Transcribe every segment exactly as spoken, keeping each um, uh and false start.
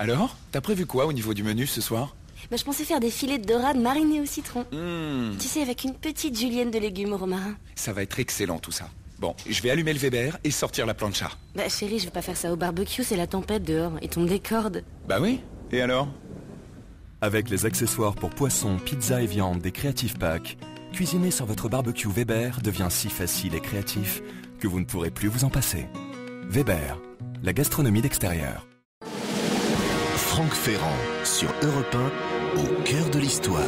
Alors, t'as prévu quoi au niveau du menu ce soir? Bah, je pensais faire des filets de dorade marinés au citron. Mmh. Tu sais, avec une petite julienne de légumes au romarin. Ça va être excellent tout ça. Bon, je vais allumer le Weber et sortir la plancha. Bah chérie, je vais pas faire ça au barbecue, c'est la tempête dehors et tombent des cordes. Bah oui, et alors? Avec les accessoires pour poissons, pizza et viande des Creative Pack, cuisiner sur votre barbecue Weber devient si facile et créatif que vous ne pourrez plus vous en passer. Weber, la gastronomie d'extérieur. Franck Ferrand, sur Europe un, au cœur de l'histoire.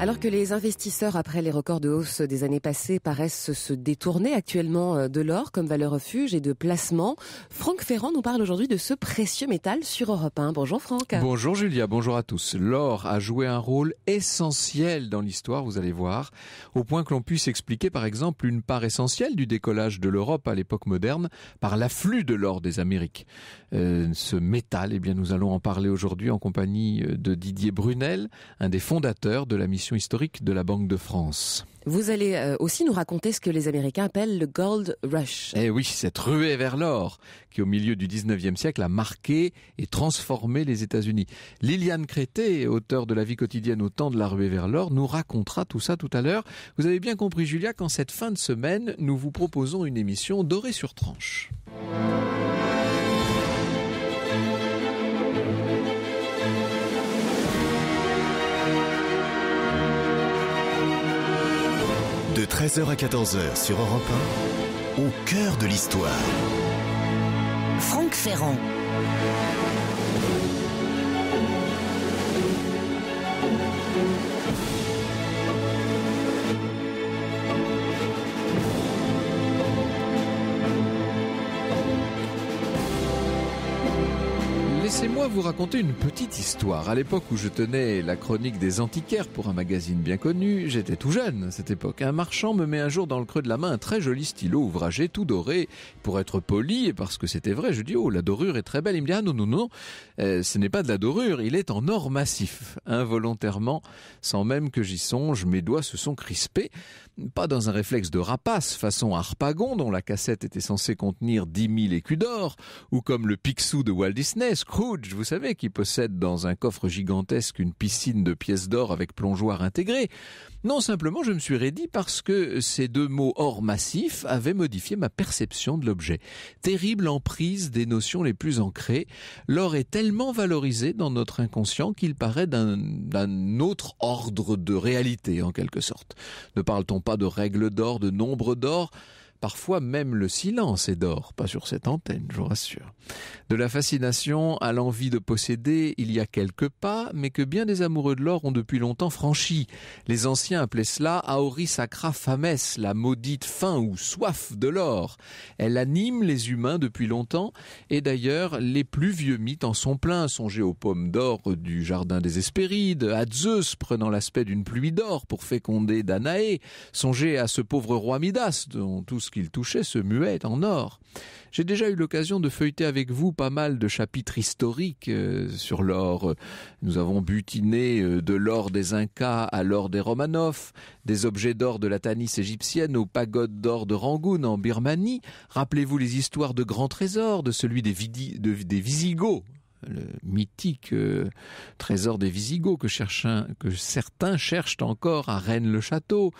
Alors que les investisseurs, après les records de hausse des années passées, paraissent se détourner actuellement de l'or comme valeur refuge et de placement, Franck Ferrand nous parle aujourd'hui de ce précieux métal sur Europe un. Bonjour Franck. Bonjour Julia, bonjour à tous. L'or a joué un rôle essentiel dans l'histoire, vous allez voir, au point que l'on puisse expliquer par exemple une part essentielle du décollage de l'Europe à l'époque moderne par l'afflux de l'or des Amériques. Euh, ce métal, eh bien, nous allons en parler aujourd'hui. Aujourd'hui en compagnie de Didier Bruneel, un des fondateurs de la mission historique de la Banque de France. Vous allez aussi nous raconter ce que les Américains appellent le Gold Rush. Eh oui, cette ruée vers l'or qui, au milieu du dix-neuvième siècle, a marqué et transformé les États-Unis. Liliane Crété, auteure de La vie quotidienne au temps de la ruée vers l'or, nous racontera tout ça tout à l'heure. Vous avez bien compris, Julia, qu'en cette fin de semaine, nous vous proposons une émission dorée sur tranche. De treize heures à quatorze heures sur Europe un, au cœur de l'histoire. Franck Ferrand. Laissez-moi vous raconter une petite histoire. À l'époque où je tenais la chronique des antiquaires pour un magazine bien connu, j'étais tout jeune à cette époque. Un marchand me met un jour dans le creux de la main un très joli stylo ouvragé, tout doré. Pour être poli et parce que c'était vrai, je dis « Oh, la dorure est très belle ». Il me dit « Ah non, non, non, euh, ce n'est pas de la dorure, il est en or massif ». Involontairement, sans même que j'y songe, mes doigts se sont crispés. Pas dans un réflexe de rapace, façon Harpagon, dont la cassette était censée contenir dix mille écus d'or, ou comme le Picsou de Walt Disney, Scrooge, vous savez, qui possède dans un coffre gigantesque une piscine de pièces d'or avec plongeoir intégré. Non, simplement, je me suis raidi parce que ces deux mots or massif avaient modifié ma perception de l'objet. Terrible emprise des notions les plus ancrées. L'or est tellement valorisé dans notre inconscient qu'il paraît d'un, d'un autre ordre de réalité, en quelque sorte. Ne parle-t-on pas de règles d'or, de nombre d'or? Parfois même le silence est d'or, pas sur cette antenne, je vous rassure. De la fascination à l'envie de posséder, il y a quelques pas, mais que bien des amoureux de l'or ont depuis longtemps franchi. Les anciens appelaient cela « Auri Sacra Fames », la maudite faim ou soif de l'or. Elle anime les humains depuis longtemps, et d'ailleurs, les plus vieux mythes en sont pleins. Songez aux pommes d'or du jardin des Hespérides, à Zeus prenant l'aspect d'une pluie d'or pour féconder Danaé. Songez à ce pauvre roi Midas, dont tous qu'il touchait se muait en or. J'ai déjà eu l'occasion de feuilleter avec vous pas mal de chapitres historiques euh, sur l'or. Nous avons butiné euh, de l'or des Incas à l'or des Romanov, des objets d'or de la Tanis égyptienne aux pagodes d'or de Rangoon en Birmanie. Rappelez-vous les histoires de grands trésors, de celui des, vidi, de, des Visigoths, le mythique euh, trésor des Visigoths que, cherchin, que certains cherchent encore à Rennes-le-Château.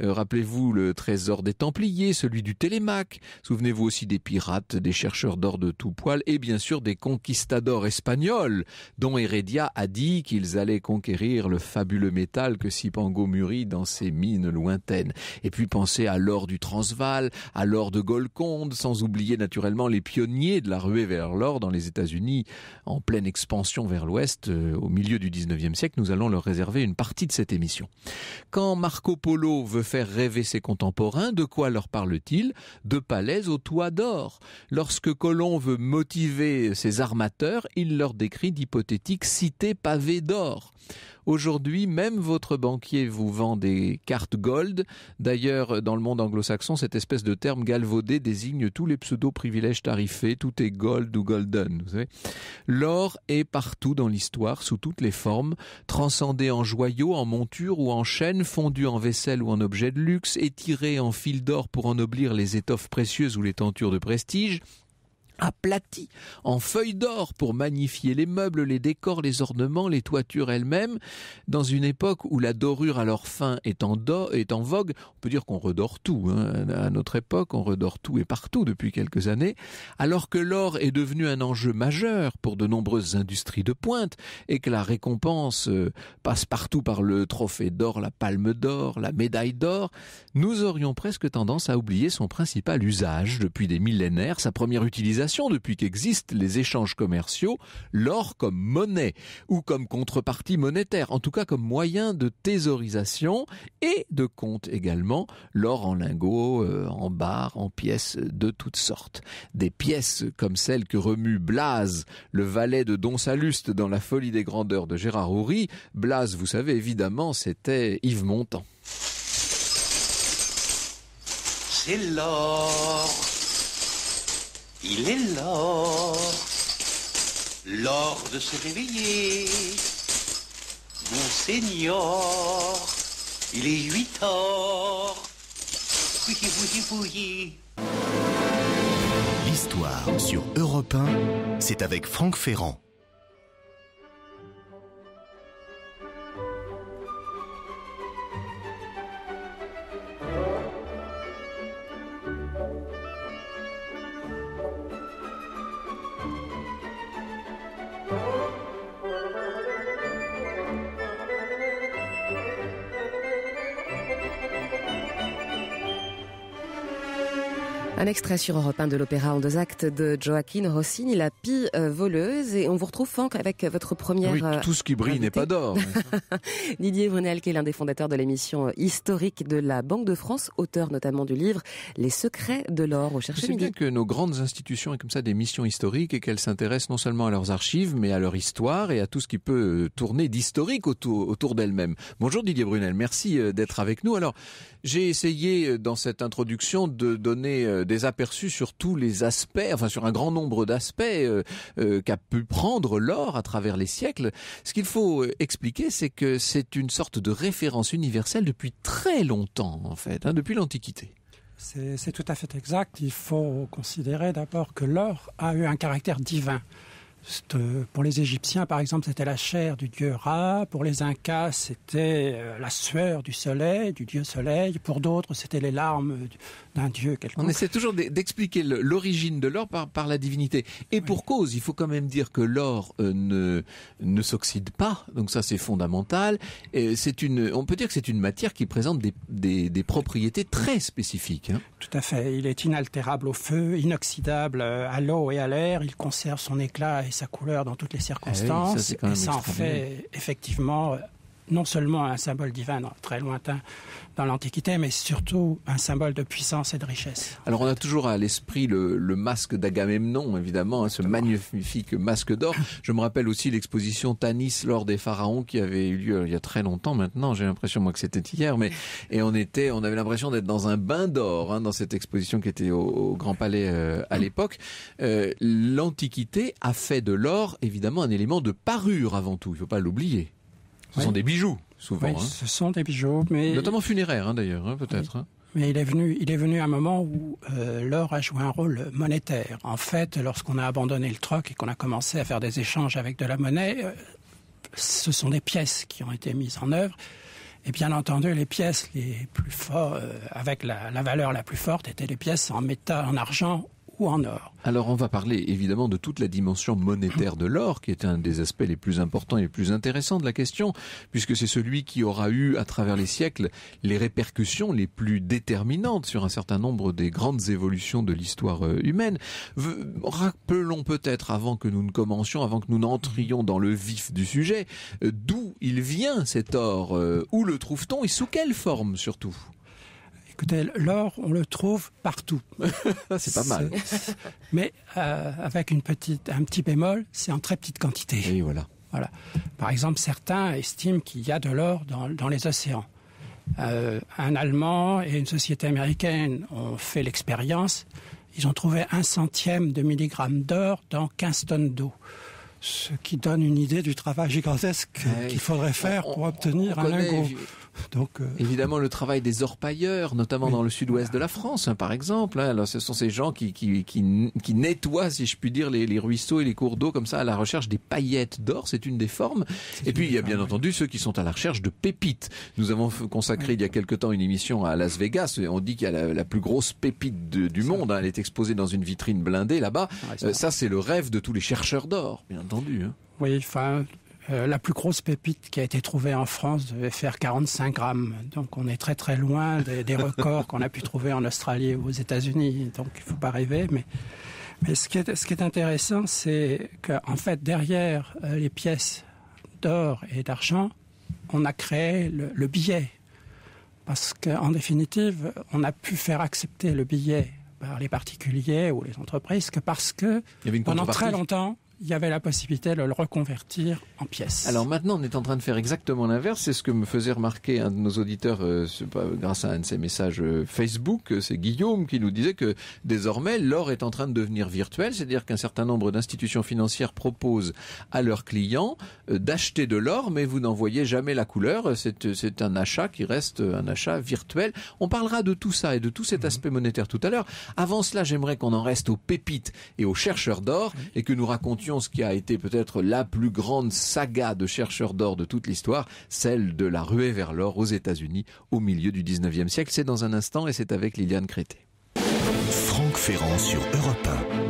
Euh, rappelez-vous le trésor des Templiers, celui du Télémaque. Souvenez-vous aussi des pirates, des chercheurs d'or de tout poil et bien sûr des conquistadors espagnols dont Heredia a dit qu'ils allaient conquérir le fabuleux métal que Cipango mûrit dans ses mines lointaines. Et puis pensez à l'or du Transvaal, à l'or de Golconde, sans oublier naturellement les pionniers de la ruée vers l'or dans les États-Unis. En pleine expansion vers l'ouest, euh, au milieu du dix-neuvième siècle, nous allons leur réserver une partie de cette émission. Quand Marco Polo veut faire rêver ses contemporains, de quoi leur parle-t-il? De palais aux toits d'or. Lorsque Colomb veut motiver ses armateurs, il leur décrit d'hypothétiques cités pavées d'or. Aujourd'hui, même votre banquier vous vend des cartes gold. D'ailleurs, dans le monde anglo-saxon, cette espèce de terme galvaudé désigne tous les pseudo-privilèges tarifés. Tout est gold ou golden, vous savez. L'or est partout dans l'histoire, sous toutes les formes, transcendé en joyaux, en montures ou en chaînes, fondu en vaisselle ou en objet de luxe, étiré en fil d'or pour ennoblir les étoffes précieuses ou les tentures de prestige. aplati en feuilles d'or pour magnifier les meubles, les décors, les ornements, les toitures elles-mêmes. Dans une époque où la dorure à leur fin est en, do, est en vogue, on peut dire qu'on redore tout. Hein. À notre époque, on redore tout et partout depuis quelques années. Alors que l'or est devenu un enjeu majeur pour de nombreuses industries de pointe et que la récompense passe partout par le trophée d'or, la palme d'or, la médaille d'or, nous aurions presque tendance à oublier son principal usage depuis des millénaires, sa première utilisation depuis qu'existent les échanges commerciaux, l'or comme monnaie ou comme contrepartie monétaire, en tout cas comme moyen de thésaurisation et de compte également, l'or en lingots, euh, en barres, en pièces de toutes sortes. Des pièces comme celle que remue Blase, le valet de Don Salluste dans La Folie des Grandeurs de Gérard Houry. Blase, vous savez évidemment, c'était Yves Montand. C'est l'or. Il est l'or, l'or de se réveiller, Monseigneur, il est huit heures, bouillie, bouillie, bouillie. L'histoire sur Europe un, c'est avec Franck Ferrand. Un extrait sur Europe un de l'opéra en deux actes de Gioachino Rossini, La Pie voleuse. Et on vous retrouve, Franck, avec votre première... Oui, tout ce qui brille n'est pas d'or. Didier Bruneel, qui est l'un des fondateurs de l'émission historique de la Banque de France, auteur notamment du livre Les secrets de l'or au Cherche Midi. C'est bien que nos grandes institutions aient comme ça des missions historiques et qu'elles s'intéressent non seulement à leurs archives, mais à leur histoire et à tout ce qui peut tourner d'historique autour, autour d'elles-mêmes. Bonjour Didier Bruneel, merci d'être avec nous. Alors, j'ai essayé dans cette introduction de donner des des aperçus sur tous les aspects, enfin sur un grand nombre d'aspects euh, euh, qu'a pu prendre l'or à travers les siècles. Ce qu'il faut expliquer, c'est que c'est une sorte de référence universelle depuis très longtemps, en fait, hein, depuis l'Antiquité. C'est, c'est tout à fait exact. Il faut considérer d'abord que l'or a eu un caractère divin. Pour les Égyptiens, par exemple, c'était la chair du dieu Ra. Pour les Incas, c'était la sueur du soleil, du dieu soleil. Pour d'autres, c'était les larmes d'un dieu quelconque. On essaie toujours d'expliquer l'origine de l'or par, par la divinité. Et oui. Pour cause, il faut quand même dire que l'or euh, ne, ne s'oxyde pas. Donc ça, c'est fondamental. Et c'est une, on peut dire que c'est une matière qui présente des, des, des propriétés très spécifiques. Hein. Tout à fait. Il est inaltérable au feu, inoxydable à l'eau et à l'air. Il conserve son éclat et sa couleur dans toutes les circonstances, ah oui, ça, et ça en fait effectivement non seulement un symbole divin non, très lointain dans l'Antiquité, mais surtout un symbole de puissance et de richesse. Alors on a toujours à l'esprit le, le masque d'Agamemnon, évidemment, hein, ce magnifique masque d'or. Je me rappelle aussi l'exposition Tanis, l'or des pharaons, qui avait eu lieu il y a très longtemps maintenant. J'ai l'impression moi que c'était hier, mais et on était, on avait l'impression d'être dans un bain d'or hein, dans cette exposition qui était au, au Grand Palais euh, à l'époque. Euh, L'Antiquité a fait de l'or évidemment un élément de parure avant tout. Il ne faut pas l'oublier. Ce oui. sont des bijoux, souvent. Oui, hein. Ce sont des bijoux, mais... Notamment funéraires, hein, d'ailleurs, hein, peut-être. Oui. Hein. Mais il est venu, il est venu un moment où euh, l'or a joué un rôle monétaire. En fait, lorsqu'on a abandonné le troc et qu'on a commencé à faire des échanges avec de la monnaie, euh, ce sont des pièces qui ont été mises en œuvre. Et bien entendu, les pièces les plus fortes, euh, avec la, la valeur la plus forte, étaient les pièces en métal, en argent ou en or. Alors on va parler évidemment de toute la dimension monétaire de l'or, qui est un des aspects les plus importants et les plus intéressants de la question, puisque c'est celui qui aura eu à travers les siècles les répercussions les plus déterminantes sur un certain nombre des grandes évolutions de l'histoire humaine. Rappelons peut-être, avant que nous ne commencions, avant que nous n'entrions dans le vif du sujet, d'où il vient cet or, où le trouve-t-on et sous quelle forme surtout ? Écoutez, l'or, on le trouve partout. C'est pas mal. Mais euh, avec une petite, un petit bémol, c'est en très petite quantité. Et voilà. Voilà. Par exemple, certains estiment qu'il y a de l'or dans, dans les océans. Euh, un Allemand et une société américaine ont fait l'expérience. Ils ont trouvé un centième de milligramme d'or dans quinze tonnes d'eau. ce qui donne une idée du travail gigantesque ouais, qu'il faudrait faire on, pour obtenir un lingot. Donc, euh... évidemment, le travail des orpailleurs, notamment oui. dans le sud-ouest de la France, hein, par exemple. Hein. Alors, ce sont ces gens qui, qui, qui, qui nettoient, si je puis dire, les, les ruisseaux et les cours d'eau, comme ça, à la recherche des paillettes d'or. C'est une des formes. Et puis, il y a bien entendu ceux qui sont à la recherche de pépites. Nous avons consacré, oui. il y a quelque temps, une émission à Las Vegas. On dit qu'il y a la, la plus grosse pépite de, du monde. Hein. Elle est exposée dans une vitrine blindée, là-bas. Ouais, euh, ça, c'est le rêve de tous les chercheurs d'or, bien entendu. Hein. Oui, enfin... Euh, la plus grosse pépite qui a été trouvée en France devait faire quarante-cinq grammes. Donc on est très très loin des, des records qu'on a pu trouver en Australie ou aux États-Unis. Donc il ne faut pas rêver. Mais, mais ce qui est, ce qui est intéressant, c'est qu'en fait, derrière euh, les pièces d'or et d'argent, on a créé le, le billet. Parce qu'en définitive, on a pu faire accepter le billet par les particuliers ou les entreprises que parce que pendant très longtemps... il y avait la possibilité de le reconvertir en pièces. Alors maintenant, on est en train de faire exactement l'inverse. C'est ce que me faisait remarquer un de nos auditeurs euh, grâce à un de ses messages Facebook. C'est Guillaume qui nous disait que désormais, l'or est en train de devenir virtuel. C'est-à-dire qu'un certain nombre d'institutions financières proposent à leurs clients euh, d'acheter de l'or, mais vous n'en voyez jamais la couleur. C'est, c'est un achat qui reste un achat virtuel. On parlera de tout ça et de tout cet aspect monétaire tout à l'heure. Avant cela, j'aimerais qu'on en reste aux pépites et aux chercheurs d'or et que nous racontions ce qui a été peut-être la plus grande saga de chercheurs d'or de toute l'histoire, celle de la ruée vers l'or aux États-Unis au milieu du dix-neuvième siècle. C'est dans un instant et c'est avec Liliane Crété. Franck Ferrand sur Europe un.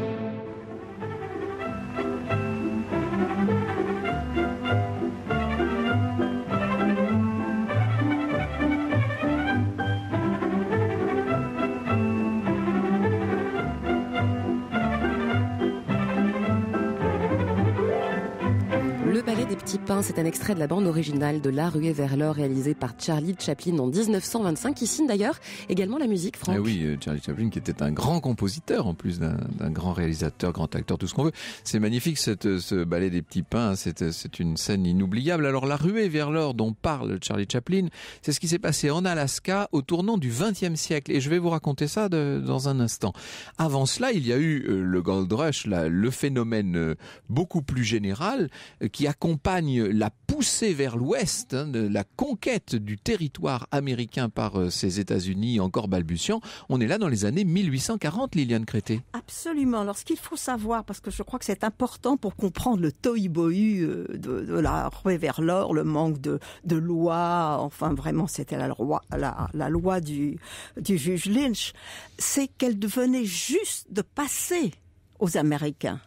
Petit pain, c'est un extrait de la bande originale de La Ruée vers l'or réalisée par Charlie Chaplin en dix-neuf cent vingt-cinq, qui signe d'ailleurs également la musique, Franck. Ah oui, Charlie Chaplin qui était un grand compositeur en plus d'un, d'un grand réalisateur, grand acteur, tout ce qu'on veut. C'est magnifique cette, ce ballet des petits pains, c'est, c'est une scène inoubliable. Alors La Ruée vers l'or dont parle Charlie Chaplin, c'est ce qui s'est passé en Alaska au tournant du vingtième siècle et je vais vous raconter ça de, dans un instant. Avant cela, il y a eu le Gold Rush, là, le phénomène beaucoup plus général qui accompagne la poussée vers l'ouest, hein, de la conquête du territoire américain par euh, ces États-Unis encore balbutiants. On est là dans les années mille huit cent quarante, Liliane Crété. Absolument. Alors, ce qu'il faut savoir, parce que je crois que c'est important pour comprendre le tohu-bohu euh, de, de la ruée vers l'or, le manque de, de loi, enfin vraiment c'était la loi, la, la loi du, du juge Lynch, c'est qu'elle devenait juste de passer aux Américains.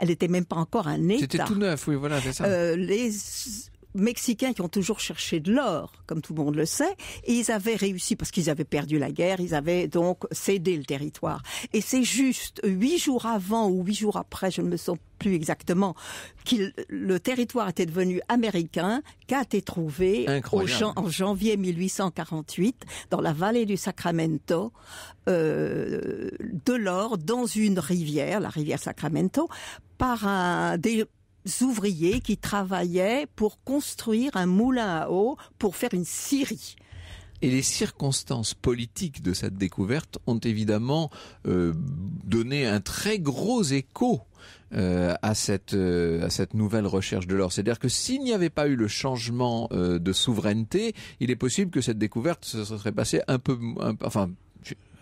Elle n'était même pas encore un État. C'était tout neuf, oui, voilà, c'est ça. Euh, les Mexicains qui ont toujours cherché de l'or, comme tout le monde le sait, et ils avaient réussi, parce qu'ils avaient perdu la guerre, ils avaient donc cédé le territoire. Et c'est juste huit jours avant ou huit jours après, je ne me souviens plus exactement, que le territoire était devenu américain, qu'a été trouvé au, en janvier mille huit cent quarante-huit, dans la vallée du Sacramento, euh, de l'or dans une rivière, la rivière Sacramento, par un... des, ouvriers qui travaillaient pour construire un moulin à eau pour faire une scierie. Et les circonstances politiques de cette découverte ont évidemment euh, donné un très gros écho Euh, à cette euh, à cette nouvelle recherche de l'or. C'est-à-dire que s'il n'y avait pas eu le changement euh, de souveraineté, il est possible que cette découverte se serait passée un peu, un, enfin,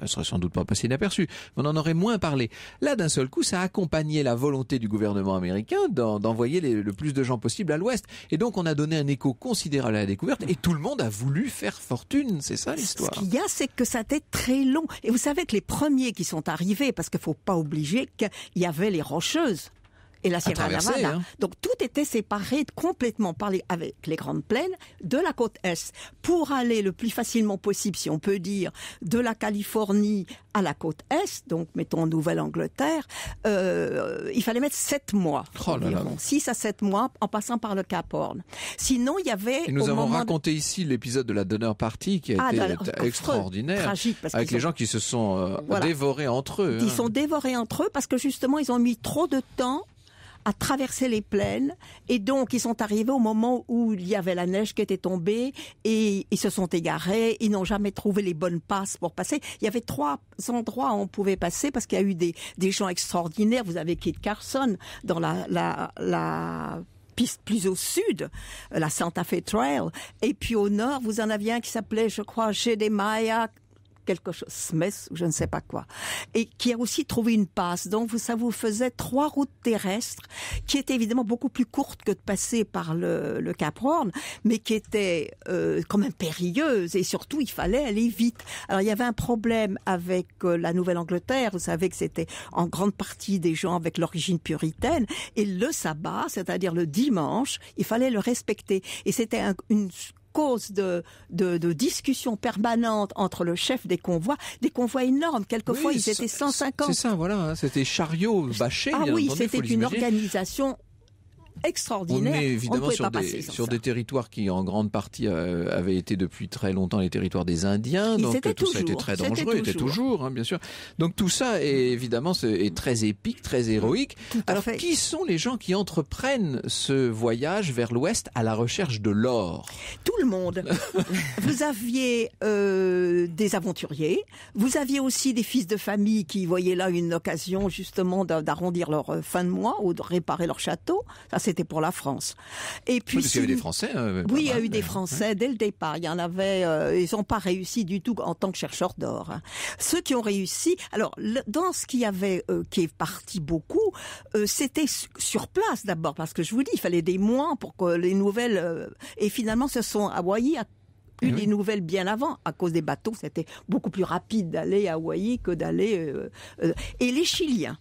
elle serait sans doute pas passée inaperçue. On en aurait moins parlé. Là, d'un seul coup, ça a accompagné la volonté du gouvernement américain d'en, d'envoyer les, le plus de gens possible à l'Ouest. Et donc, on a donné un écho considérable à la découverte et tout le monde a voulu faire fortune. C'est ça l'histoire. Ce qu'il y a, c'est que ça a été très long. Et vous savez que les premiers qui sont arrivés, parce qu'il faut pas oublier qu'il y avait les Rocheuses et la Sierra Nevada. Hein. Donc tout était séparé complètement par les, avec les grandes plaines de la côte Est pour aller le plus facilement possible, si on peut dire, de la Californie à la côte Est, donc mettons Nouvelle-Angleterre, euh, il fallait mettre sept mois, oh là là. six à sept mois en passant par le Cap Horn. Sinon, il y avait... Et nous au avons moment raconté de... ici l'épisode de la Donner Party qui a ah, été la... extraordinaire, tragique, parce avec les ont... gens qui se sont euh, voilà. dévorés entre eux. Ils hein. sont dévorés entre eux parce que justement, ils ont mis trop de temps à traverser les plaines, et donc ils sont arrivés au moment où il y avait la neige qui était tombée, et ils se sont égarés, ils n'ont jamais trouvé les bonnes passes pour passer. Il y avait trois endroits où on pouvait passer, parce qu'il y a eu des, des gens extraordinaires. Vous avez Kit Carson dans la... la, la piste plus au sud, la Santa Fe Trail, et puis au nord, vous en aviez un qui s'appelait, je crois, chez des Mayas, quelque chose, Smith, ou je ne sais pas quoi, et qui a aussi trouvé une passe. Donc, ça vous faisait trois routes terrestres, qui étaient évidemment beaucoup plus courtes que de passer par le, le Cap Horn, mais qui étaient euh, quand même périlleuses, et surtout, il fallait aller vite. Alors, il y avait un problème avec euh, la Nouvelle-Angleterre, vous savez que c'était en grande partie des gens avec l'origine puritaine, et le sabbat, c'est-à-dire le dimanche, il fallait le respecter. Et c'était un, une... cause de, de, de discussions permanentes entre le chef des convois, des convois énormes, quelquefois oui, ils étaient cent cinquante. C'est ça, voilà, c'était chariot bâché. Ah oui, c'était une organisation extraordinaire. On est évidemment on sur, des, sur des territoires qui en grande partie euh, avaient été depuis très longtemps les territoires des Indiens, Ils donc tout toujours, ça était très dangereux, était toujours, hein, bien sûr. Donc tout ça est évidemment est, est très épique, très héroïque. Alors fait. Qui sont les gens qui entreprennent ce voyage vers l'Ouest à la recherche de l'or? Tout le monde. Vous aviez euh, des aventuriers, vous aviez aussi des fils de famille qui voyaient là une occasion justement d'arrondir leur fin de mois ou de réparer leur château. Ça c'était pour la France. Et puis oui, parce qu'il y avait des Français. Euh, oui, il y a eu des Français dès le départ. Il y en avait. Euh, ils n'ont pas réussi du tout en tant que chercheurs d'or. Hein. Ceux qui ont réussi. Alors le, dans ce qu'il y avait, euh, qui est parti beaucoup, euh, c'était su, sur place d'abord, parce que je vous dis, il fallait des mois pour que les nouvelles. Euh, et finalement, se sont aboyées à eu des oui. nouvelles bien avant, à cause des bateaux. C'était beaucoup plus rapide d'aller à Hawaï que d'aller. Euh, euh, et les Chiliens.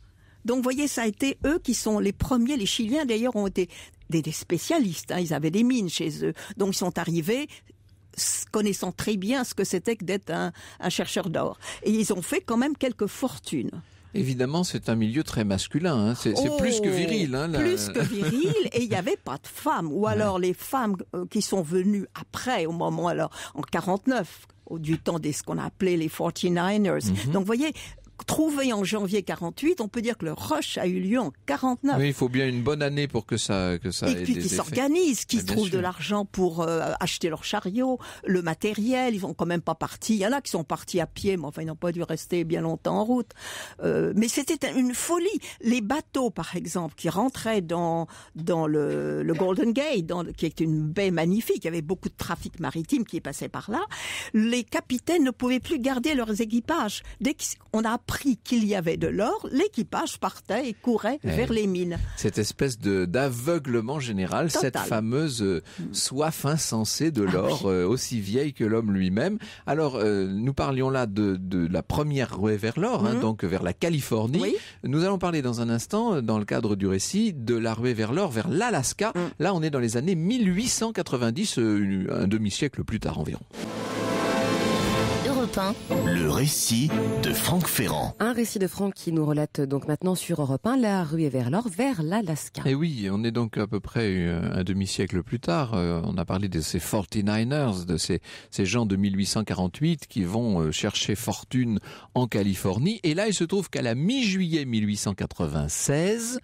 Donc, vous voyez, ça a été eux qui sont les premiers. Les Chiliens, d'ailleurs, ont été des, des spécialistes. Hein, ils avaient des mines chez eux. Donc, ils sont arrivés connaissant très bien ce que c'était que d'être un, un chercheur d'or. Et ils ont fait quand même quelques fortunes. Évidemment, c'est un milieu très masculin. Hein. C'est oh, plus que viril. Hein, la... Plus que viril, et il n'y avait pas de femmes. Ou alors, ouais. les femmes qui sont venues après, au moment, alors, en quarante-neuf, du temps de ce qu'on appelait les forty-niners. Mm-hmm. Donc, vous voyez... Trouvé en janvier quarante-huit, on peut dire que le rush a eu lieu en quarante-neuf. Oui, il faut bien une bonne année pour que ça, que ça. Et ait puis qu'ils s'organisent, qu'ils trouvent sûr. de l'argent pour euh, acheter leurs chariots, le matériel. Ils sont quand même pas partis. Il y en a qui sont partis à pied, mais enfin ils n'ont pas dû rester bien longtemps en route. Euh, mais c'était une folie. Les bateaux, par exemple, qui rentraient dans dans le, le Golden Gate, dans, qui est une baie magnifique, il y avait beaucoup de trafic maritime qui passait par là. Les capitaines ne pouvaient plus garder leurs équipages. Dès qu'on a pris qu'il y avait de l'or, l'équipage partait et courait ouais. vers les mines. Cette espèce de d'aveuglement général, Total. cette fameuse euh, soif insensée de l'or, ah oui. euh, aussi vieille que l'homme lui-même. Alors, euh, nous parlions là de, de la première ruée vers l'or, mmh. hein, donc vers la Californie. Oui. Nous allons parler dans un instant, dans le cadre du récit, de la ruée vers l'or, vers l'Alaska. Mmh. Là, on est dans les années mille huit cent quatre-vingt-dix, euh, un demi-siècle plus tard environ. Le récit de Franck Ferrand. Un récit de Franck qui nous relate donc maintenant sur Europe un, la ruée vers l'or, vers l'Alaska. Et oui, on est donc à peu près un demi-siècle plus tard. On a parlé de ces forty-niners, de ces, ces gens de mille huit cent quarante-huit qui vont chercher fortune en Californie. Et là, il se trouve qu'à la mi-juillet mille huit cent quatre-vingt-seize,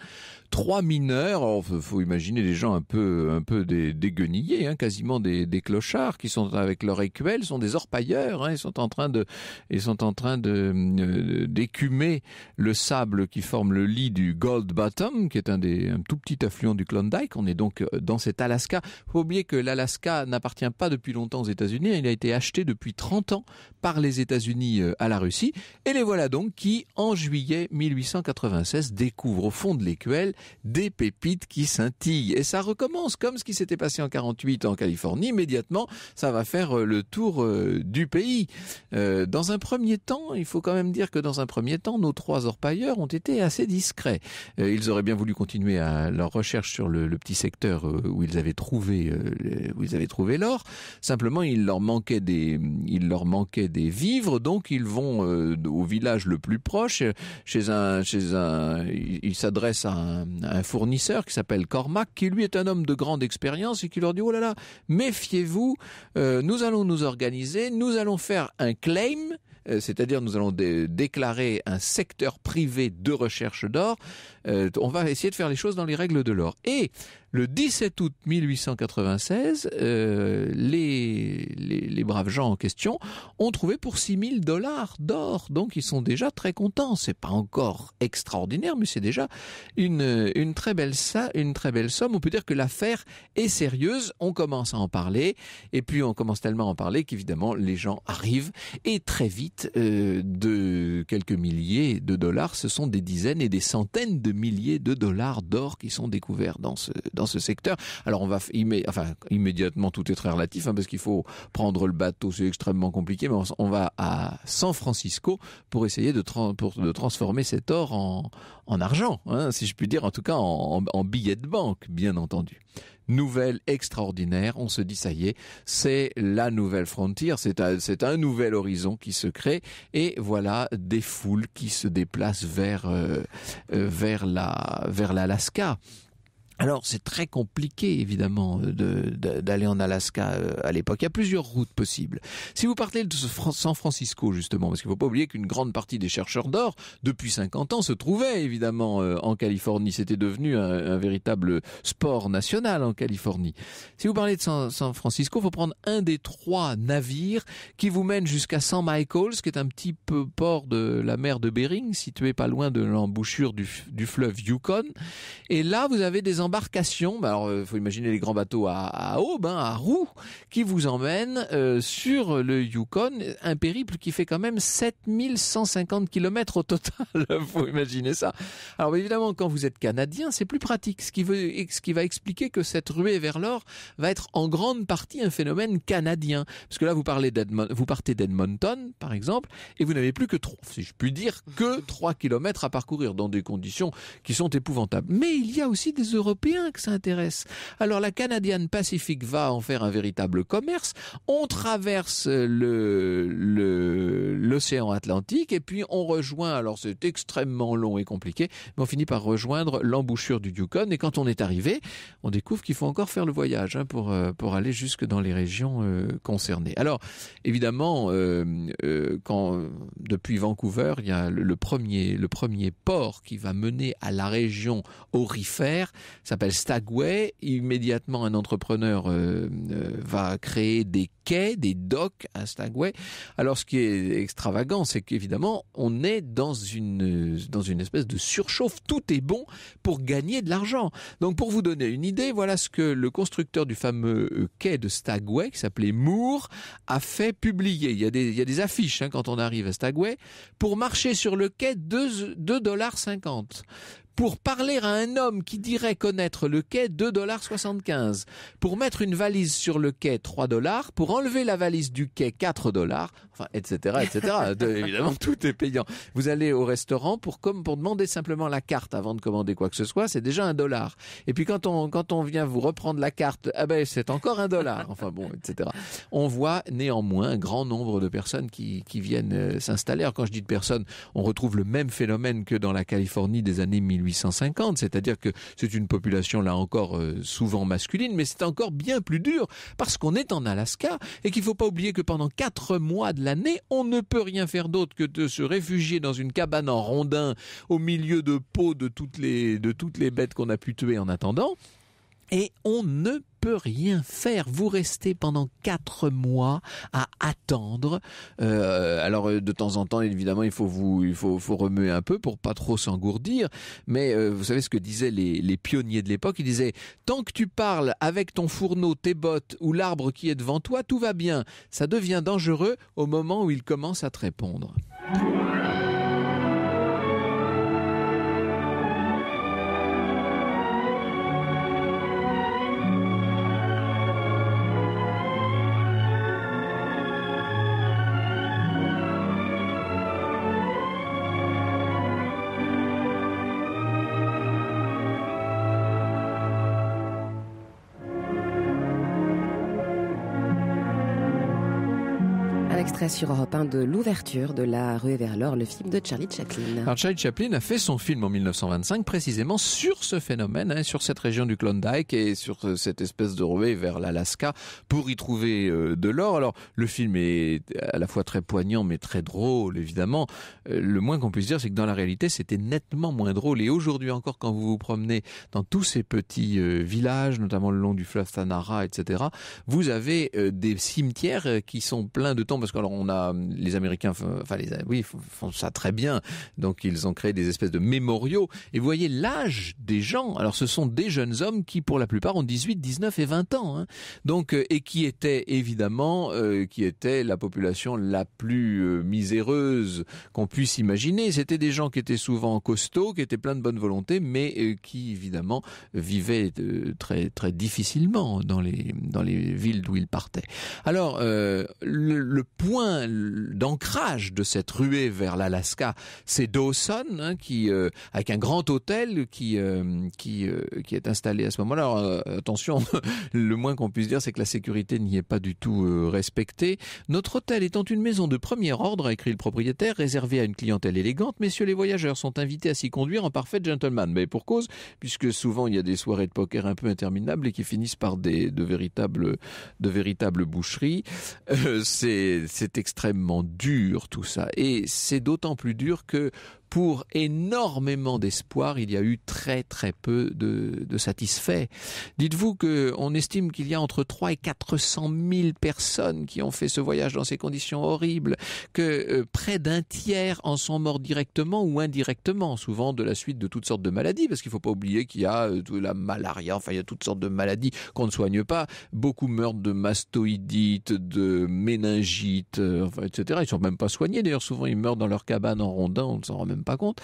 trois mineurs, alors faut imaginer des gens un peu, un peu des, déguenillés, hein, quasiment des, des clochards qui sont avec leur écuelle, sont des orpailleurs, hein, ils sont en train de, ils sont en train de d'écumer le sable qui forme le lit du Gold Bottom, qui est un des un tout petit affluent du Klondike. On est donc dans cet Alaska. Faut oublier que l'Alaska n'appartient pas depuis longtemps aux États-Unis. Il a été acheté depuis trente ans par les États-Unis à la Russie. Et les voilà donc qui, en juillet mille huit cent quatre-vingt-seize, découvrent au fond de l'écuelle des pépites qui scintillent. Et ça recommence comme ce qui s'était passé en quarante-huit en Californie. Immédiatement, ça va faire le tour du pays. Euh, dans un premier temps, il faut quand même dire que dans un premier temps, nos trois orpailleurs ont été assez discrets. Euh, ils auraient bien voulu continuer à leur recherche sur le, le petit secteur où ils avaient trouvé euh, où ils avaient trouvé l'or. Simplement, il leur manquait des il leur manquait des vivres, donc ils vont euh, au village le plus proche. Chez un chez un ils s'adressent à un un fournisseur qui s'appelle Cormac, qui lui est un homme de grande expérience et qui leur dit « Oh là là, méfiez-vous, euh, nous allons nous organiser, nous allons faire un claim ». euh, c'est-à-dire nous allons dé- déclarer un secteur privé de recherche d'or. Euh, on va essayer de faire les choses dans les règles de l'or. Et le dix-sept août mille huit cent quatre-vingt-seize, euh, les, les, les braves gens en question ont trouvé pour six mille dollars d'or. Donc ils sont déjà très contents. C'est pas encore extraordinaire, mais c'est déjà une, une très belle ça, une très belle somme. On peut dire que l'affaire est sérieuse. On commence à en parler. Et puis on commence tellement à en parler qu'évidemment les gens arrivent. Et très vite, euh, de quelques milliers de dollars, ce sont des dizaines et des centaines de milliers de dollars d'or qui sont découverts dans ce, dans ce secteur. Alors on va, immé- enfin, immédiatement tout est très relatif, hein, parce qu'il faut prendre le bateau, c'est extrêmement compliqué, mais on, on va à San Francisco pour essayer de, tra- pour, de transformer cet or en, en argent, hein, si je puis dire, en tout cas en, en, en billets de banque, bien entendu. Nouvelle extraordinaire, on se dit ça y est, c'est la nouvelle frontière, c'est un, c'est un nouvel horizon qui se crée, et voilà des foules qui se déplacent vers, euh, vers, la, vers l'Alaska. Alors c'est très compliqué évidemment de, de, d'aller en Alaska à l'époque. Il y a plusieurs routes possibles. Si vous partez de San Francisco justement, parce qu'il ne faut pas oublier qu'une grande partie des chercheurs d'or depuis cinquante ans se trouvaient évidemment en Californie. C'était devenu un, un véritable sport national en Californie. Si vous parlez de San, San Francisco, il faut prendre un des trois navires qui vous mène jusqu'à Saint Michael's, qui est un petit peu port de la mer de Bering, situé pas loin de l'embouchure du, du fleuve Yukon. Et là vous avez des embarcations, alors il faut imaginer les grands bateaux à, à aubes, hein, à roues, qui vous emmènent euh, sur le Yukon, un périple qui fait quand même sept mille cent cinquante kilomètres au total, faut imaginer ça. Alors évidemment, quand vous êtes canadien, c'est plus pratique, ce qui, veut, ce qui va expliquer que cette ruée vers l'or va être en grande partie un phénomène canadien, parce que là vous, parlez d'Edmont- vous partez d'Edmonton, par exemple, et vous n'avez plus que trois, si je puis dire, que trois kilomètres à parcourir, dans des conditions qui sont épouvantables. Mais il y a aussi des Européens que ça intéresse. Alors la Canadian Pacific va en faire un véritable commerce. On traverse le, le, l'océan Atlantique et puis on rejoint, alors c'est extrêmement long et compliqué, mais on finit par rejoindre l'embouchure du Yukon, et quand on est arrivé, on découvre qu'il faut encore faire le voyage, hein, pour, pour aller jusque dans les régions euh, concernées. Alors évidemment, euh, euh, quand, depuis Vancouver, il y a le, le, premier, le premier port qui va mener à la région aurifère, s'appelle Skagway. Immédiatement, un entrepreneur euh, euh, va créer des quais, des docks à Skagway. Alors, ce qui est extravagant, c'est qu'évidemment, on est dans une dans une espèce de surchauffe. Tout est bon pour gagner de l'argent. Donc, pour vous donner une idée, voilà ce que le constructeur du fameux quai de Skagway, qui s'appelait Moore, a fait publier. Il y a des il y a des affiches, hein, quand on arrive à Skagway. Pour marcher sur le quai, deux dollars cinquante. Pour parler à un homme qui dirait connaître le quai, deux dollars soixante-quinze. Pour mettre une valise sur le quai, trois dollars. Pour enlever la valise du quai, quatre dollars. Enfin, et cetera, et cetera. De, évidemment, tout est payant. Vous allez au restaurant pour, comme, pour demander simplement la carte avant de commander quoi que ce soit, c'est déjà un dollar. Et puis quand on, quand on vient vous reprendre la carte, ah ben, c'est encore un dollar. Enfin bon, et cetera. On voit néanmoins un grand nombre de personnes qui, qui viennent s'installer. Alors quand je dis de personnes, on retrouve le même phénomène que dans la Californie des années mille huit cent cinquante, c'est-à-dire que c'est une population là encore euh, souvent masculine, mais c'est encore bien plus dur parce qu'on est en Alaska et qu'il ne faut pas oublier que pendant quatre mois de l'année, on ne peut rien faire d'autre que de se réfugier dans une cabane en rondin au milieu de peaux de toutes les, de toutes les bêtes qu'on a pu tuer en attendant, et on ne peut peut rien faire. Vous restez pendant quatre mois à attendre. Euh, alors de temps en temps, évidemment, il faut vous, il faut, faut remuer un peu pour pas trop s'engourdir. Mais euh, vous savez ce que disaient les, les pionniers de l'époque. Ils disaient tant que tu parles avec ton fourneau, tes bottes ou l'arbre qui est devant toi, tout va bien. Ça devient dangereux au moment où il commence à te répondre. extrait sur Europe un de l'ouverture de La Rue vers l'or, le film de Charlie Chaplin. Alors Charlie Chaplin a fait son film en mille neuf cent vingt-cinq précisément sur ce phénomène, hein, sur cette région du Klondike et sur cette espèce de ruée vers l'Alaska pour y trouver euh, de l'or. Alors le film est à la fois très poignant mais très drôle évidemment. Euh, le moins qu'on puisse dire c'est que dans la réalité c'était nettement moins drôle et aujourd'hui encore quand vous vous promenez dans tous ces petits euh, villages, notamment le long du fleuve Tanara, et cetera, vous avez euh, des cimetières euh, qui sont pleins de tombes parce qu'on a les Américains, enfin les, oui, font ça très bien. Donc ils ont créé des espèces de mémoriaux. Et vous voyez l'âge des gens. Alors ce sont des jeunes hommes qui, pour la plupart, ont dix-huit, dix-neuf et vingt ans. Hein. Donc euh, et qui étaient évidemment, euh, qui était la population la plus euh, miséreuse qu'on puisse imaginer. C'était des gens qui étaient souvent costauds, qui étaient pleins de bonne volonté, mais euh, qui évidemment vivaient euh, très très difficilement dans les dans les villes d'où ils partaient. Alors euh, le, le point d'ancrage de cette ruée vers l'Alaska, c'est Dawson, hein, qui euh, avec un grand hôtel qui euh, qui euh, qui est installé à ce moment-là. Alors, euh, attention, le moins qu'on puisse dire, c'est que la sécurité n'y est pas du tout euh, respectée. Notre hôtel étant une maison de premier ordre, a écrit le propriétaire, réservée à une clientèle élégante, messieurs les voyageurs sont invités à s'y conduire en parfait gentleman. Mais pour cause, puisque souvent il y a des soirées de poker un peu interminables et qui finissent par des de véritables de véritables boucheries. Euh, c'est c'est extrêmement dur tout ça et c'est d'autant plus dur que pour énormément d'espoir, il y a eu très très peu de, de satisfaits. Dites-vous que on estime qu'il y a entre trois et quatre cent mille personnes qui ont fait ce voyage dans ces conditions horribles, que euh, près d'un tiers en sont morts directement ou indirectement, souvent de la suite de toutes sortes de maladies, parce qu'il ne faut pas oublier qu'il y a euh, la malaria, enfin il y a toutes sortes de maladies qu'on ne soigne pas. Beaucoup meurent de mastoïdite, de méningite, euh, enfin, et cetera. Ils ne sont même pas soignés. D'ailleurs, souvent ils meurent dans leur cabane en rondin, on ne s'en rend même pas compte.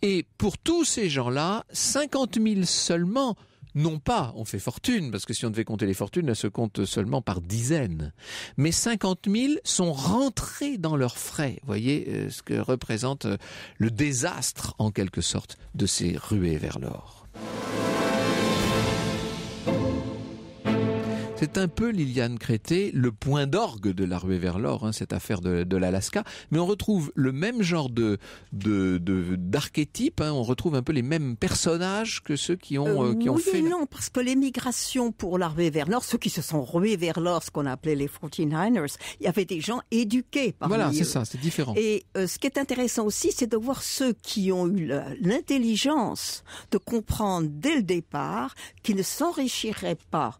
Et pour tous ces gens-là, cinquante mille seulement, non pas, on fait fortune, parce que si on devait compter les fortunes, elles se comptent seulement par dizaines. Mais cinquante mille sont rentrés dans leurs frais. Vous voyez euh, ce que représente euh, le désastre, en quelque sorte, de ces ruées vers l'or. C'est un peu, Liliane Crété, le point d'orgue de la ruée vers l'or, hein, cette affaire de, de l'Alaska. Mais on retrouve le même genre de, de, de, d'archétype, hein, on retrouve un peu les mêmes personnages que ceux qui ont, euh, qui ont oui, fait... Non, parce que l'émigration pour la ruée vers l'or, ceux qui se sont rués vers l'or, ce qu'on appelait les quarante-neuf ers, il y avait des gens éduqués parmi eux. Voilà, c'est ça, c'est différent. Et euh, ce qui est intéressant aussi, c'est de voir ceux qui ont eu l'intelligence de comprendre dès le départ qu'ils ne s'enrichiraient pas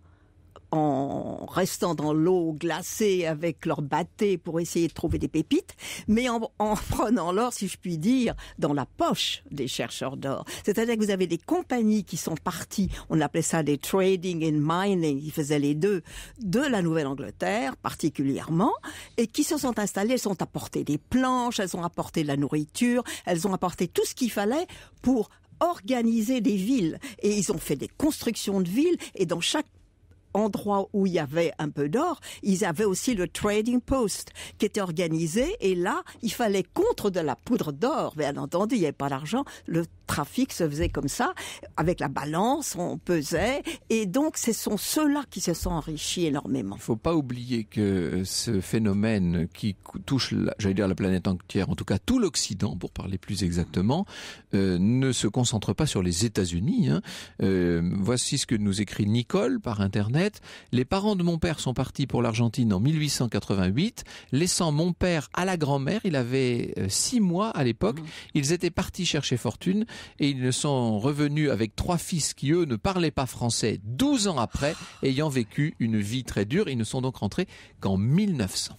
en restant dans l'eau glacée avec leur bâtée pour essayer de trouver des pépites, mais en, en prenant l'or, si je puis dire, dans la poche des chercheurs d'or. C'est-à-dire que vous avez des compagnies qui sont parties, on appelait ça des trading and mining, ils faisaient les deux, de la Nouvelle-Angleterre particulièrement, et qui se sont installées, elles ont apporté des planches, elles ont apporté de la nourriture, elles ont apporté tout ce qu'il fallait pour organiser des villes. Et ils ont fait des constructions de villes, et dans chaque endroit où il y avait un peu d'or, ils avaient aussi le trading post qui était organisé et là, il fallait contre de la poudre d'or, bien entendu, il n'y avait pas d'argent, le trafic se faisait comme ça, avec la balance, on pesait et donc ce sont ceux-là qui se sont enrichis énormément. Il ne faut pas oublier que ce phénomène qui touche, j'allais dire la planète entière, en tout cas tout l'Occident pour parler plus exactement, euh, ne se concentre pas sur les États-Unis. Hein. Euh, voici ce que nous écrit Nicole par Internet. Les parents de mon père sont partis pour l'Argentine en mille huit cent quatre-vingt-huit, laissant mon père à la grand-mère. Il avait six mois à l'époque. Ils étaient partis chercher fortune et ils ne sont revenus avec trois fils qui, eux, ne parlaient pas français douze ans après, ayant vécu une vie très dure. Ils ne sont donc rentrés qu'en mille neuf cents.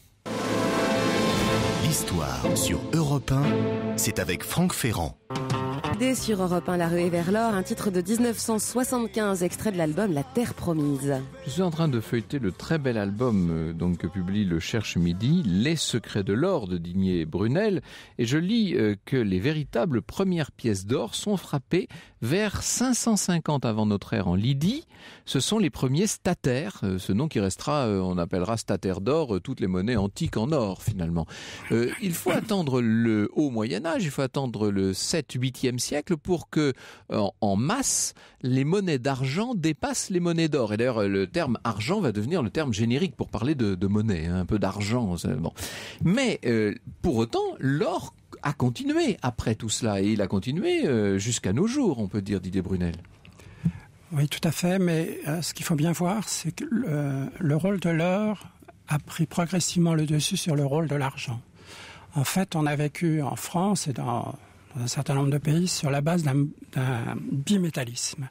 L'histoire sur Europe un, c'est avec Franck Ferrand. Sur Europe un, La Ruée vers l'or, un titre de dix-neuf cent soixante-quinze, extrait de l'album La Terre Promise. Je suis en train de feuilleter le très bel album donc, que publie le Cherche Midi, Les Secrets de l'or de Didier Bruneel, et je lis euh, que les véritables premières pièces d'or sont frappées Vers cinq cent cinquante avant notre ère en Lydie, ce sont les premiers statères, ce nom qui restera, on appellera statères d'or, toutes les monnaies antiques en or finalement. Euh, il faut attendre le haut Moyen-Âge, il faut attendre le septième huitième siècle pour que, en, en masse, les monnaies d'argent dépassent les monnaies d'or. Et d'ailleurs, le terme argent va devenir le terme générique pour parler de, de monnaie, hein, un peu d'argent. Bon. Mais euh, pour autant, l'or a continué après tout cela, et il a continué euh, jusqu'à nos jours, on peut dire, Didier Bruneel. Oui, tout à fait, mais euh, ce qu'il faut bien voir, c'est que le, le rôle de l'or a pris progressivement le dessus sur le rôle de l'argent. En fait, on a vécu en France et dans, dans un certain nombre de pays sur la base d'un bimétallisme.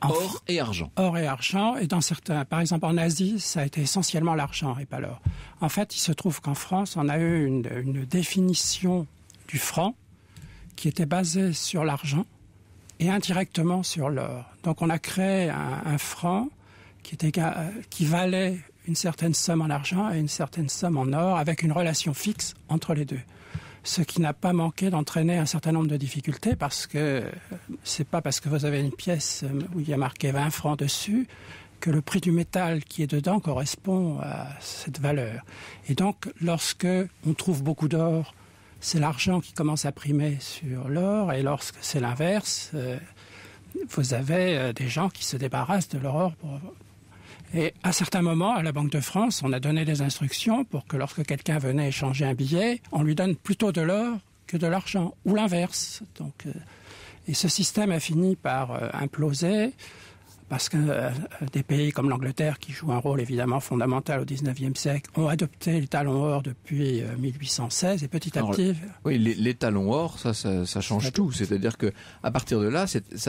En, or et argent. Or et argent, et dans certains, par exemple en Asie, ça a été essentiellement l'argent et pas l'or. En fait, il se trouve qu'en France, on a eu une, une définition du franc qui était basée sur l'argent et indirectement sur l'or. Donc on a créé un, un franc qui, était, qui valait une certaine somme en argent et une certaine somme en or, avec une relation fixe entre les deux. Ce qui n'a pas manqué d'entraîner un certain nombre de difficultés, parce que c'est pas parce que vous avez une pièce où il y a marqué vingt francs dessus que le prix du métal qui est dedans correspond à cette valeur. Et donc, lorsque on trouve beaucoup d'or, c'est l'argent qui commence à primer sur l'or, et lorsque c'est l'inverse, vous avez des gens qui se débarrassent de leur or pour... Et à certains moments, à la Banque de France, on a donné des instructions pour que lorsque quelqu'un venait échanger un billet, on lui donne plutôt de l'or que de l'argent, ou l'inverse. Donc, et ce système a fini par imploser, parce que des pays comme l'Angleterre, qui joue un rôle évidemment fondamental au dix-neuvième siècle, ont adopté les talons or depuis mille huit cent seize, et petit à Alors, petit... Oui, les, les talons or, ça, ça, ça change ça, tout. C'est-à-dire qu'à partir de là,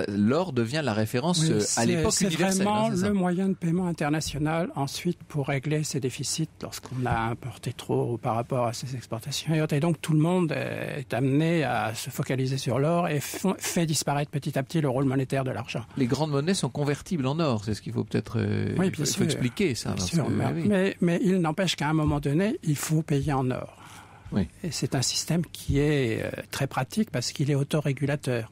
l'or devient la référence oui, à l'époque universelle. C'est vraiment hein, le moyen de paiement international, ensuite, pour régler ses déficits lorsqu'on a importé trop par rapport à ses exportations. Et donc, tout le monde est amené à se focaliser sur l'or et fait disparaître petit à petit le rôle monétaire de l'argent. Les grandes monnaies sont converties en or, c'est ce qu'il faut peut-être euh, oui, il faut expliquer ça. Bien sûr, que, mais, oui. mais, mais il n'empêche qu'à un moment donné, il faut payer en or. Oui. Et c'est un système qui est euh, très pratique parce qu'il est autorégulateur.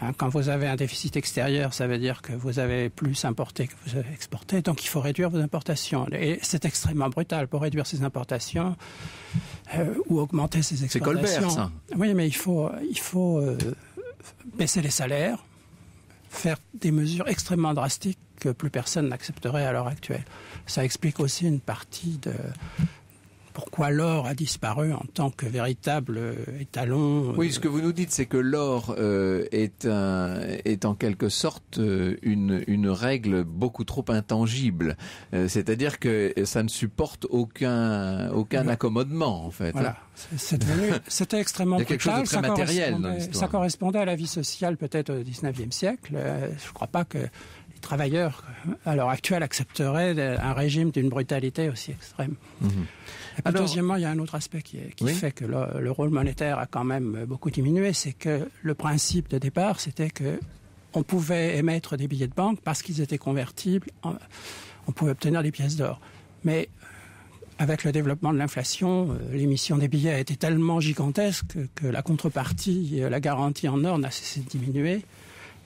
Hein, quand vous avez un déficit extérieur, ça veut dire que vous avez plus importé que vous avez exporté, donc il faut réduire vos importations. Et c'est extrêmement brutal pour réduire ses importations euh, ou augmenter ses exportations. C'est Colbert, ça. Oui, mais il faut, il faut euh, baisser les salaires, faire des mesures extrêmement drastiques que plus personne n'accepterait à l'heure actuelle. Ça explique aussi une partie de pourquoi l'or a disparu en tant que véritable étalon. Oui, ce que vous nous dites, c'est que l'or euh, est, un, est en quelque sorte euh, une, une règle beaucoup trop intangible. Euh, C'est-à-dire que ça ne supporte aucun, aucun oui. accommodement, en fait. Voilà. Hein. C'est devenu, c'était extrêmement brutal. Il y a quelque chose de très ça matériel dans l'histoire. Ça correspondait à la vie sociale peut-être au dix-neuvième siècle. Euh, je ne crois pas que les travailleurs, à l'heure actuelle, accepteraient un régime d'une brutalité aussi extrême. Mmh. Et puis, alors, deuxièmement, il y a un autre aspect qui, qui oui. fait que le, le rôle monétaire a quand même beaucoup diminué, c'est que le principe de départ, c'était que on pouvait émettre des billets de banque parce qu'ils étaient convertibles, en, on pouvait obtenir des pièces d'or. Mais avec le développement de l'inflation, l'émission des billets a été tellement gigantesque que la contrepartie, la garantie en or n'a cessé de diminuer.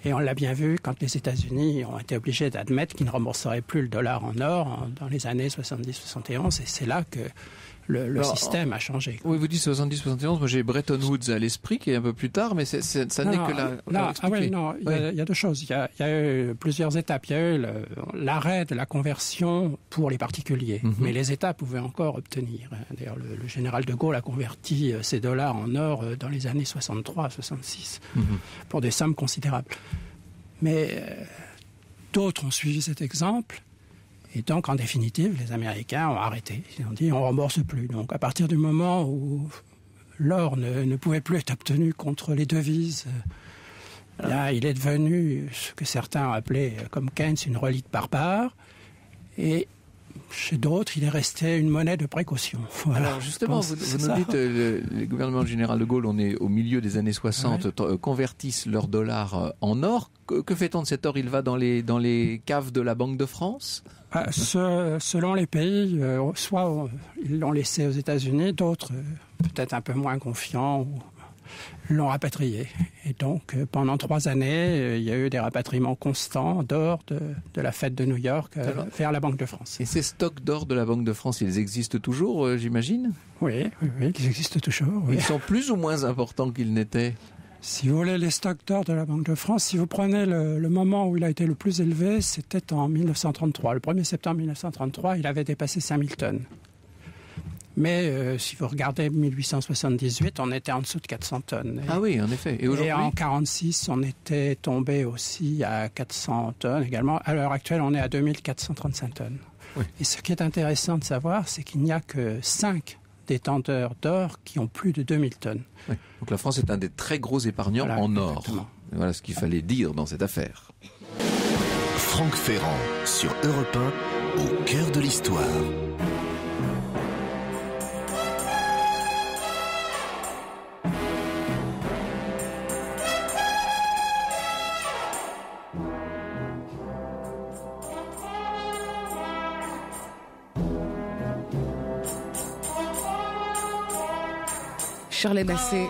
Et on l'a bien vu quand les États-Unis ont été obligés d'admettre qu'ils ne rembourseraient plus le dollar en or dans les années soixante-dix soixante et onze. Et c'est là que le, le Alors, système a changé. Oui, vous dites soixante-dix soixante et onze. Moi, j'ai Bretton Woods à l'esprit, qui est un peu plus tard, mais c'est, c'est, ça n'est que la... Non, ah oui, non, il oui. y, y a deux choses. Il y a, il y a eu plusieurs étapes. Il y a eu l'arrêt de la conversion pour les particuliers. Mm-hmm. Mais les États pouvaient encore obtenir. D'ailleurs, le, le général de Gaulle a converti ses dollars en or dans les années soixante-trois soixante-six, mm-hmm. pour des sommes considérables. Mais euh, d'autres ont suivi cet exemple. Et donc, en définitive, les Américains ont arrêté. Ils ont dit, on ne rembourse plus. Donc, à partir du moment où l'or ne, ne pouvait plus être obtenu contre les devises, là, il est devenu ce que certains ont appelé, comme Keynes, une relique barbare. Et chez d'autres, il est resté une monnaie de précaution. Voilà. Alors justement, vous, vous nous dites, euh, le, le gouvernement général de Gaulle, on est au milieu des années soixante, ouais. convertissent leurs dollars en or. Que, que fait-on de cet or? Il va dans les, dans les caves de la Banque de France? ah, ce, Selon les pays, euh, soit on, ils l'ont laissé aux États-Unis, d'autres euh, peut-être un peu moins confiants. Ou... l'ont rapatrié. Et donc, pendant trois années, il y a eu des rapatriements constants d'or de, de la fête de New York Alors, vers la Banque de France. Et ces stocks d'or de la Banque de France, ils existent toujours, euh, j'imagine ? Oui, oui, oui, ils existent toujours. Oui. Ils sont plus ou moins importants qu'ils n'étaient ? Si vous voulez, les stocks d'or de la Banque de France, si vous prenez le, le moment où il a été le plus élevé, c'était en mille neuf cent trente-trois. Le premier septembre mille neuf cent trente-trois, il avait dépassé cinq mille tonnes. Mais euh, si vous regardez mille huit cent soixante-dix-huit, on était en dessous de quatre cents tonnes. Et, ah oui, en effet. Et, et en quarante-six, on était tombé aussi à quatre cents tonnes également. À l'heure actuelle, on est à deux mille quatre cent trente-cinq tonnes. Oui. Et ce qui est intéressant de savoir, c'est qu'il n'y a que cinq détenteurs d'or qui ont plus de deux mille tonnes. Oui. Donc la France est un des très gros épargnants voilà, en or. Et voilà ce qu'il fallait dire dans cette affaire. Franck Ferrand sur Europe un, au cœur de l'histoire. Shirley Bassey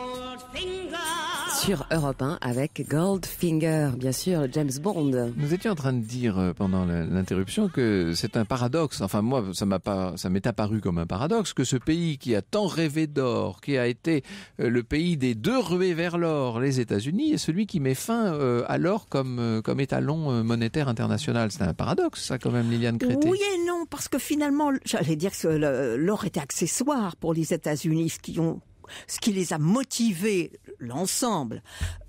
sur Europe un avec Goldfinger, bien sûr, James Bond. Nous étions en train de dire pendant l'interruption que c'est un paradoxe. Enfin, moi, ça m'a pas, ça m'est apparu comme un paradoxe que ce pays qui a tant rêvé d'or, qui a été le pays des deux ruées vers l'or, les États-Unis, est celui qui met fin à l'or comme comme étalon monétaire international. C'est un paradoxe, ça, quand même, Liliane Crété. Oui et non, parce que finalement, j'allais dire que l'or était accessoire pour les États-Unis, qui ont ce qui les a motivés, l'ensemble,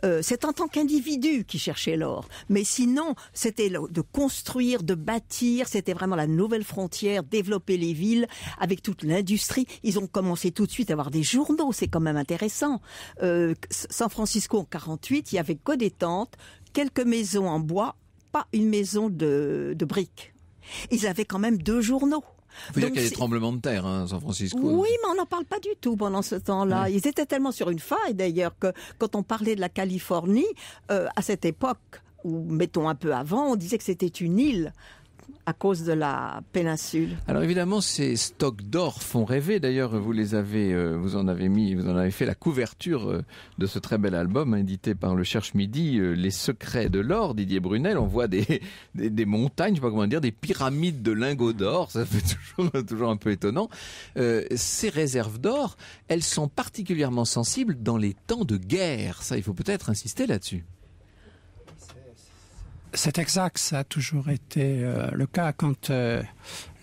euh, c'est en tant qu'individu qui cherchait l'or. Mais sinon, c'était de construire, de bâtir, c'était vraiment la nouvelle frontière, développer les villes avec toute l'industrie. Ils ont commencé tout de suite à avoir des journaux, c'est quand même intéressant. Euh, San Francisco en quarante-huit, il y avait que des tentes, quelques maisons en bois, pas une maison de, de briques. Ils avaient quand même deux journaux. Il faut donc, dire qu'il y a des tremblements de terre, hein, San Francisco. Oui, mais on n'en parle pas du tout pendant ce temps-là. Ouais. Ils étaient tellement sur une faille, d'ailleurs, que quand on parlait de la Californie, euh, à cette époque, ou mettons un peu avant, on disait que c'était une île à cause de la péninsule. Alors évidemment, ces stocks d'or font rêver. D'ailleurs, vous les avez, euh, vous en avez mis, vous en avez fait la couverture euh, de ce très bel album hein, édité par le Cherche Midi, euh, Les Secrets de l'or, Didier Bruneel. On voit des, des des montagnes, je sais pas comment dire, des pyramides de lingots d'or. Ça fait toujours toujours un peu étonnant. Euh, ces réserves d'or, elles sont particulièrement sensibles dans les temps de guerre. Ça, il faut peut-être insister là-dessus. C'est exact, ça a toujours été euh, le cas. Quand euh,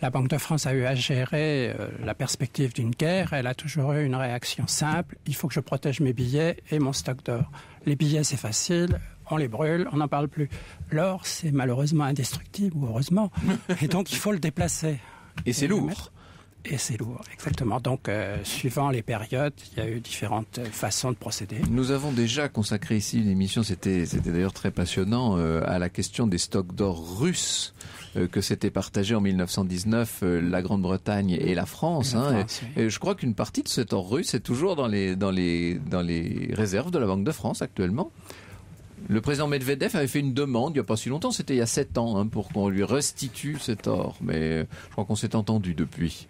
la Banque de France a eu à gérer euh, la perspective d'une guerre, elle a toujours eu une réaction simple. Il faut que je protège mes billets et mon stock d'or. Les billets, c'est facile, on les brûle, on n'en parle plus. L'or, c'est malheureusement indestructible, ou heureusement, et donc il faut le déplacer. Et, et c'est lourd mettre. Et c'est lourd, exactement. Donc, euh, suivant les périodes, il y a eu différentes façons de procéder. Nous avons déjà consacré ici une émission, c'était c'était d'ailleurs très passionnant, euh, à la question des stocks d'or russes euh, que s'étaient partagés en mille neuf cent dix-neuf euh, la Grande-Bretagne et la France. Et la hein, France et, oui. Et je crois qu'une partie de cet or russe est toujours dans les dans les dans les réserves de la Banque de France actuellement. Le président Medvedev avait fait une demande, il n'y a pas si longtemps, c'était il y a sept ans, hein, pour qu'on lui restitue cet or. Mais je crois qu'on s'est entendu depuis.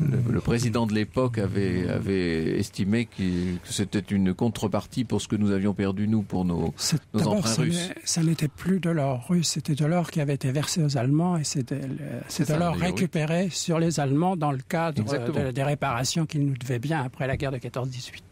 Le, le président de l'époque avait, avait estimé que, que c'était une contrepartie pour ce que nous avions perdu, nous, pour nos, nos emprunts russes. Ça n'était plus de l'or russe, c'était de l'or qui avait été versé aux Allemands et c'était de l'or récupéré oui. sur les Allemands dans le cadre de, des réparations qu'ils nous devaient bien après la guerre de quatorze dix-huit.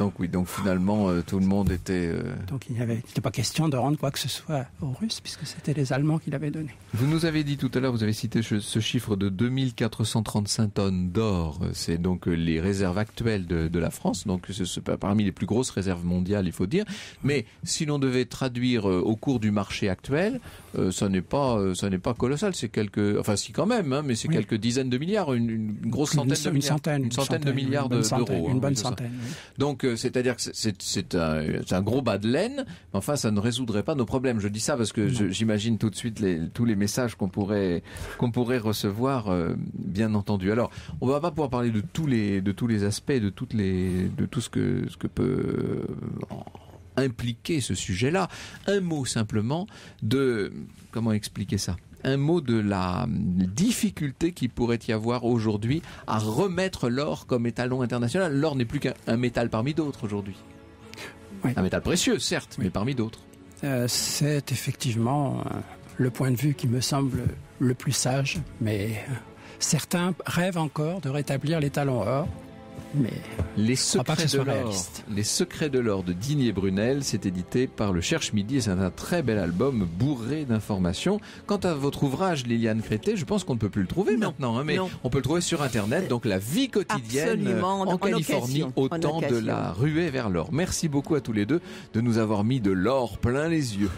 Donc oui, donc finalement, euh, tout le monde était... Euh... Donc il n'était pas question de rendre quoi que ce soit aux Russes, puisque c'était les Allemands qui l'avaient donné. Vous nous avez dit tout à l'heure, vous avez cité ce chiffre de deux mille quatre cent trente-cinq tonnes d'or. C'est donc les réserves actuelles de, de la France, donc c'est parmi les plus grosses réserves mondiales, il faut dire. Mais si l'on devait traduire euh, au cours du marché actuel, euh, ça n'est pas, euh, ça n'est pas colossal, c'est quelques... Enfin si quand même, hein, mais c'est oui. quelques dizaines de milliards, une, une grosse centaine une, de milliards. Une centaine, une centaine de milliards d'euros. Une bonne centaine. Donc c'est-à-dire que c'est un, un gros bas de laine, mais enfin ça ne résoudrait pas nos problèmes. Je dis ça parce que j'imagine tout de suite les, tous les messages qu'on pourrait, qu'on pourrait recevoir, euh, bien entendu. Alors, on ne va pas pouvoir parler de tous les, de tous les aspects, de, toutes les, de tout ce que, ce que peut impliquer ce sujet-là. Un mot simplement de... Comment expliquer ça ? un mot de la difficulté qu'il pourrait y avoir aujourd'hui à remettre l'or comme étalon international. L'or n'est plus qu'un métal parmi d'autres aujourd'hui. Oui. Un métal précieux, certes, oui, mais parmi d'autres. Euh, c'est effectivement euh, le point de vue qui me semble le plus sage, mais euh, certains rêvent encore de rétablir l'étalon or. Mais les secrets de l'or, les secrets de l'or de Didier Bruneel, c'est édité par le Cherche Midi. C'est un très bel album bourré d'informations. Quant à votre ouvrage, Liliane Crété, je pense qu'on ne peut plus le trouver non. maintenant, hein, mais non. on peut le trouver sur Internet. Donc la vie quotidienne Absolument. en, en Californie, occasion. au en temps occasion. de la ruée vers l'or. Merci beaucoup à tous les deux de nous avoir mis de l'or plein les yeux.